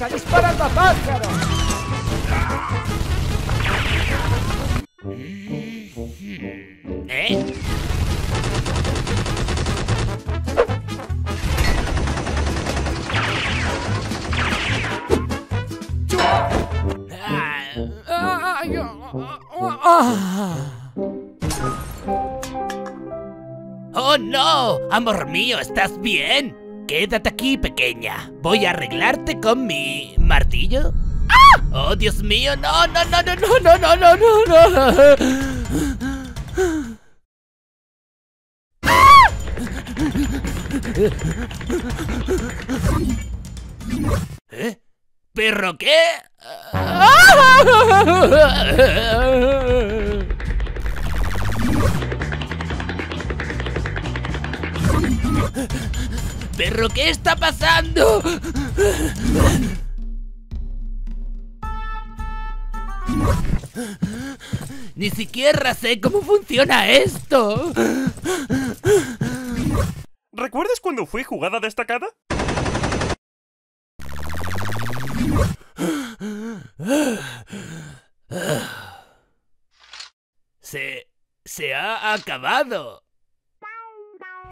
¡Está disparando a pájaros! ¿Eh? ¡Oh no! Amor mío, ¿estás bien? Quédate aquí, pequeña. Voy a arreglarte con mi martillo. ¡Ah! ¡Oh, Dios mío! ¡No, no, no, no, no, no, no, no, no! ¡Ah! ¿Eh? ¿Perro qué? ¡Ah! ¿Perro qué está pasando? Ni siquiera sé cómo funciona esto. ¿Recuerdas cuando fue jugada destacada? Se ha acabado.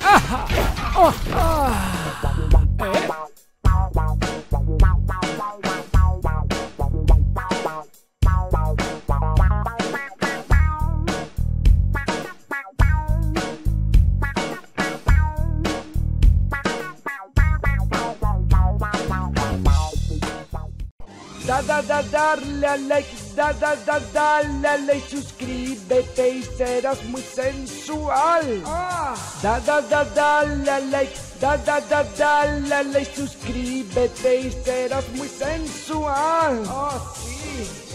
¡Ajá! ¡Oh! ¡Ah! ¿Eh? Darle al like, dale al like, suscríbete y serás muy sensual. Dale al like, dale al like, suscríbete y serás muy sensual. Oh, sí.